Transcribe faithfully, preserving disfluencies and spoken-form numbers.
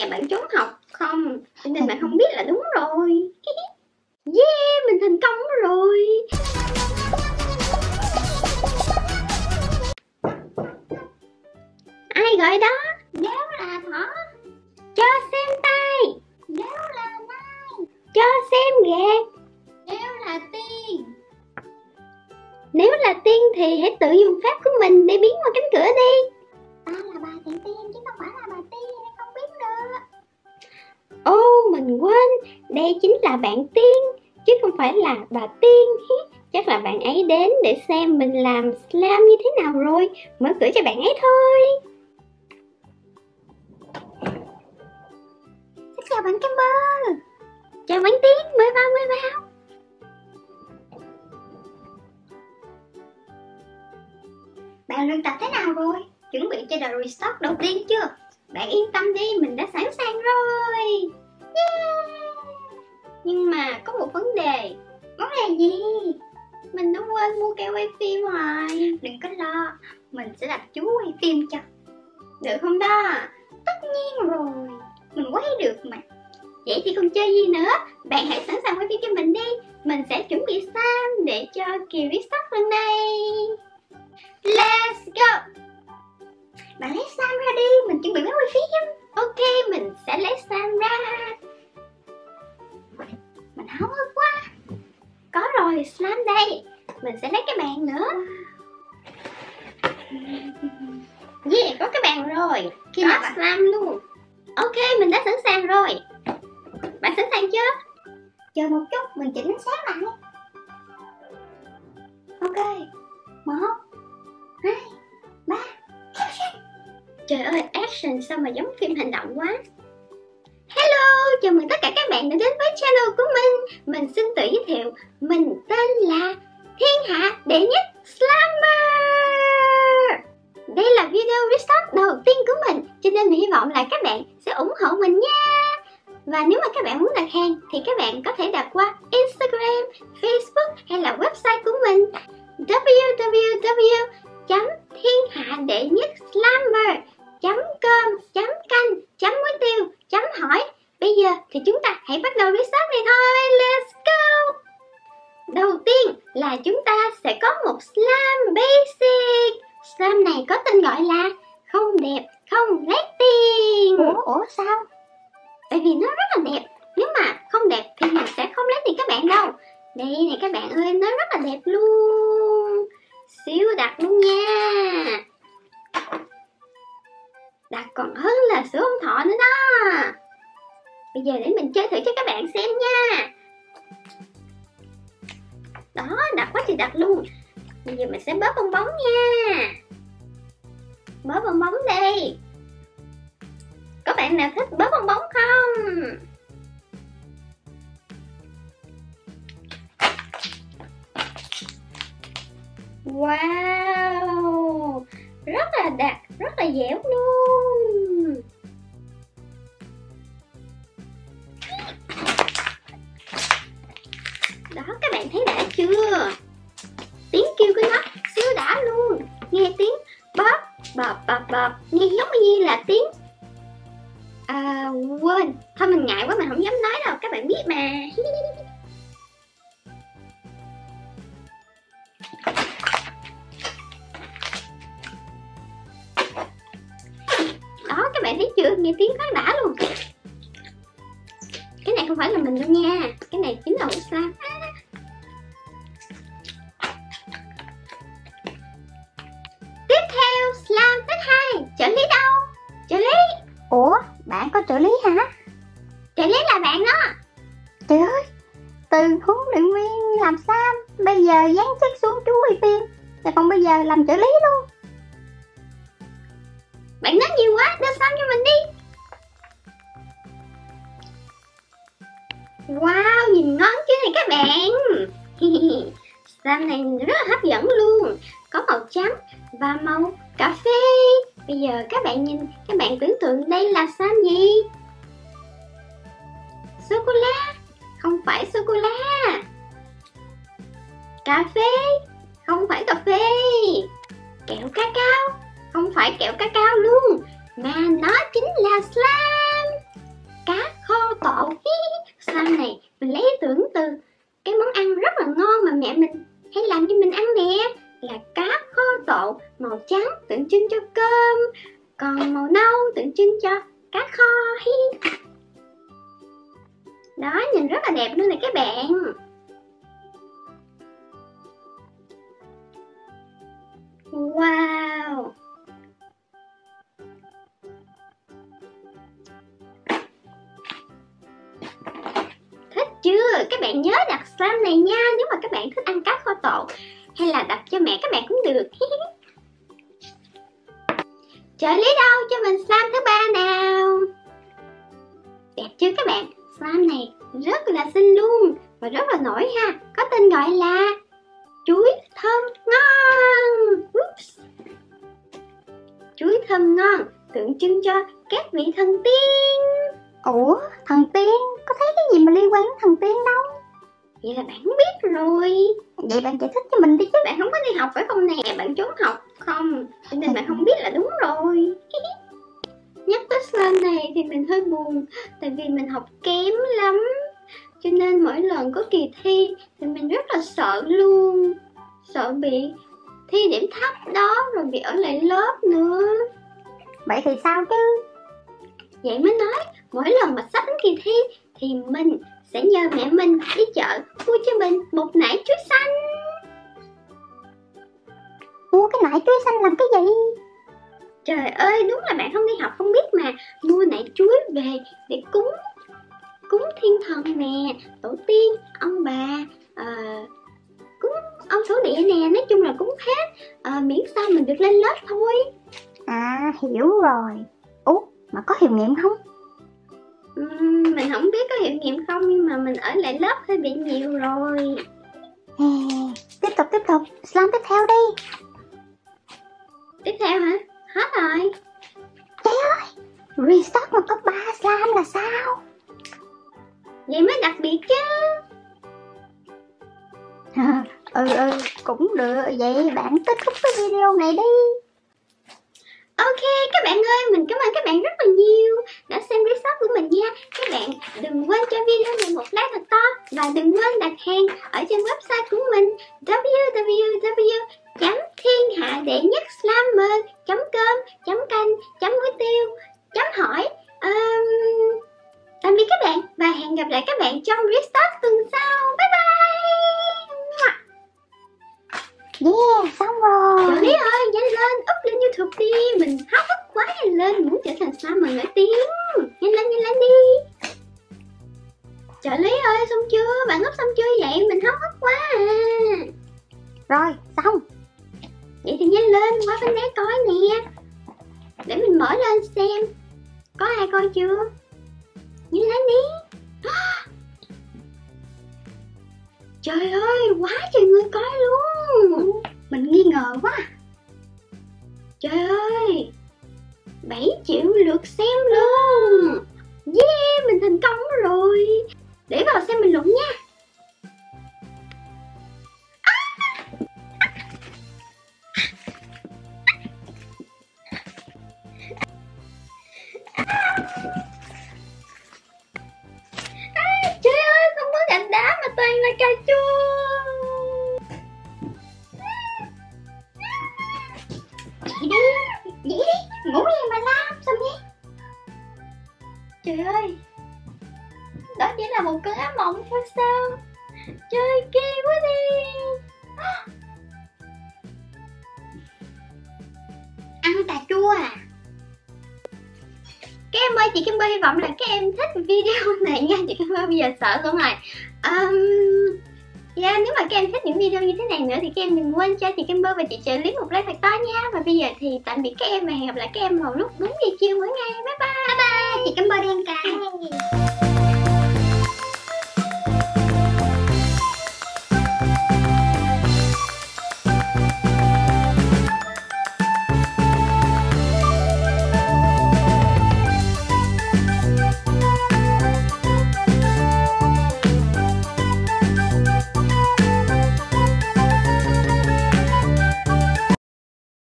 Em bạn trốn học không? Cho nên bạn không biết là đúng rồi. Yeah, mình thành công rồi. Ai gọi đó? Đéo là thỏ. Cho xem tay. Đéo là mai. Cho xem gạt. Đéo là tiên. Nếu là tiên thì hãy tự dùng pháp của mình để biến qua cánh cửa đi. Ta là bà Thị Tiên chứ không phải là bà Tiên, em không biết được. Ô, oh, mình quên. Đây chính là bạn Tiên chứ không phải là bà Tiên. Chắc là bạn ấy đến để xem mình làm slime như thế nào rồi. Mở cửa cho bạn ấy thôi. Xin chào bạn Kem Bơ. Chào bạn Tiên, mời vào, mời vào. Bạn luyện tập thế nào rồi? Chuẩn bị cho đợt restock đầu tiên chưa? Bạn yên tâm đi, mình đã sẵn sàng rồi. Yeah! Nhưng mà có một vấn đề. Vấn đề gì? Mình đã quên mua keo quay phim rồi. Đừng có lo, mình sẽ đặt chú quay phim cho. Được không đó? Tất nhiên rồi, mình quay được mà. Vậy thì còn chơi gì nữa? Bạn hãy sẵn sàng quay phim cho mình đi. Mình sẽ chuẩn bị sam để cho kỳ restock lần này. Let's go! Bạn lấy Sam ra đi, mình chuẩn bị máy quay phim. Ok, mình sẽ lấy Sam ra. Mình háo hức quá. Có rồi, Sam đây. Mình sẽ lấy cái bàn nữa. Yeah, có cái bàn rồi. Khi có mà Sam luôn. Ok, mình đã sẵn sàng rồi. Bạn sẵn sàng chưa? Chờ một chút, mình chỉnh sáng lại. Ok. Một, hai, ba. Trời ơi, action sao mà giống phim hành động quá. Hello, chào mừng tất cả các bạn đã đến với channel của mình. Mình xin tự giới thiệu, mình tên là Thiên Hạ Đệ Nhất Slimer. Đây là video restock đầu tiên của mình, cho nên mình hy vọng là các bạn sẽ ủng hộ mình nha. Và nếu mà các bạn muốn đặt hàng thì các bạn có thể đặt qua Instagram, Facebook hay là website của mình w w w chấm thiên hạ đệ nhất slimer chấm com chấm canh chấm muối tiêu chấm hỏi. Bây giờ thì chúng ta hãy bắt đầu research này thôi. Let's go! Đầu tiên là chúng ta sẽ có một slime basic. Slime này có tên gọi là không đẹp không lấy tiền. Ủa, ủa sao? Bởi vì nó rất là đẹp. Nếu mà không đẹp thì mình sẽ không lấy tiền các bạn đâu. Đây này các bạn ơi, nó rất là đẹp luôn. Xíu đặt luôn nha. Đặt còn hơn là sữa ông thọ nữa đó. Bây giờ để mình chơi thử cho các bạn xem nha. Đó, đặt quá thì đặt luôn. Bây giờ mình sẽ bóp bong bóng nha. Bóp bong bóng đi. Có bạn nào thích bóp bong bóng không? Wow, rất là đặc, rất là dẻo luôn. Đó, các bạn thấy đã chưa? Tiếng kêu của nó siêu đã luôn. Nghe tiếng bóp, bóp, bóp, bóp, nghe giống như là tiếng à, quên. Thôi mình ngại quá, mình không dám nói đâu, các bạn biết mà. Thấy chưa, nghe tiếng khá đã luôn. Cái này không phải là mình đâu nha, cái này chính là ổ slime. À. Tiếp theo slime thứ hai, trợ lý đâu? Trợ lý. Ủa, bạn có trợ lý hả? Trợ lý là bạn đó. Trời ơi, từ huấn luyện viên làm slime, bây giờ dán chất xuống chú quay phim, rồi còn bây giờ làm trợ lý luôn. Bạn nói nhiều quá, đưa slime cho mình đi. Wow, nhìn ngon chứ này các bạn. Slime này rất là hấp dẫn luôn. Có màu trắng và màu cà phê. Bây giờ các bạn nhìn, các bạn tưởng tượng đây là slime gì? Sô-cô-la. Không phải sô-cô-la. Cà phê. Không phải cà phê. Kẹo ca cao. Không phải kẹo cacao luôn, mà nó chính là slime. Còn màu nâu tượng trưng cho cá kho. Đó, nhìn rất là đẹp luôn này các bạn. Wow. Thích chưa? Các bạn nhớ đặt slime này nha. Nếu mà các bạn thích ăn cá kho tộ hay là đặt cho mẹ các bạn cũng được. Trợ lý đâu cho mình slime thứ ba nào. Đẹp chưa các bạn? Slime này rất là xinh luôn và rất là nổi ha. Có tên gọi là chuối thơm ngon. Oops. Chuối thơm ngon tượng trưng cho các vị thần tiên. Ủa, thần tiên? Có thấy cái gì mà liên quan đến thần tiên đâu. Vậy là bạn biết rồi. Vậy bạn giải thích cho mình đi chứ. Bạn không có đi học phải không nè? Bạn trốn học không? Cho nên bạn không biết là đúng rồi. Nhắc tới slime này thì mình hơi buồn. Tại vì mình học kém lắm. Cho nên mỗi lần có kỳ thi thì mình rất là sợ luôn. Sợ bị thi điểm thấp đó, rồi bị ở lại lớp nữa. Vậy thì sao chứ? Vậy mới nói, mỗi lần mà sắp đến kỳ thi thì mình sẽ nhờ mẹ mình đi chợ mua cho mình một nải chuối xanh. Mua cái nải chuối xanh làm cái gì? Trời ơi, đúng là bạn không đi học không biết mà. Mua nải chuối về để cúng cúng thiên thần nè, tổ tiên, ông bà, à, cúng ông thổ địa nè, nói chung là cúng hết, à, miễn sao mình được lên lớp thôi. À, hiểu rồi. Ủa, mà có hiệu nghiệm không? Uhm, mình không biết có hiệu nghiệm không, nhưng mà mình ở lại lớp hơi bị nhiều rồi. À, tiếp tục, tiếp tục, slime tiếp theo đi. Tiếp theo hả? Hết rồi. Trời ơi, restock mà có ba slime là sao? Vậy mới đặc biệt chứ. À, ừ ừ cũng được. Vậy bạn kết thúc cái video này đi. Ok các bạn ơi, mình cảm ơn các bạn rất là nhiều đã xem research của mình nha. Các bạn đừng quên cho video này một like thật to. Và đừng quên đặt hàng ở trên website của mình w w w chấm thiên hạ đệ nhất slime chấm com chấm canh chấm muối tiêu chấm hỏi. um... Tạm biệt các bạn và hẹn gặp lại các bạn trong restock tuần sau. Bye bye. Yeah, xong rồi. Trời lý ơi, nhanh lên, up lên YouTube đi. Mình háo hức quá, nhanh lên, muốn trở thành slime mà nổi tiếng. Nhanh lên, nhanh lên đi. Trời lý ơi, xong chưa? Bạn up xong chưa vậy? Mình háo hức quá à. Rồi, xong. Vậy thì nhanh lên, qua bên đấy coi nè. Để mình mở lên xem. Có ai coi chưa? Nhìn lên đi. Trời ơi, quá trời người coi luôn. Mình nghi ngờ quá. Trời ơi, bảy triệu lượt xem luôn. Yeah, mình thành công rồi. Để vào xem bình luận nha. Trời ơi, đó chỉ là một cơn ác mộng thôi sao? Chơi kia quá đi. Ăn cà chua à? Các em ơi, chị Kem Bơ hy vọng là các em thích video này nha. Chị Kem Bơ bây giờ sợ luôn rồi. um, yeah, Nếu mà các em thích những video như thế này nữa thì các em đừng quên cho chị Kem Bơ và chị trợ lý một like thật to nha. Và bây giờ thì tạm biệt các em và hẹn gặp lại các em vào lúc bốn giờ chiều mỗi ngày. Bye bye, bye, bye. Chị Kem Bơ đi ăn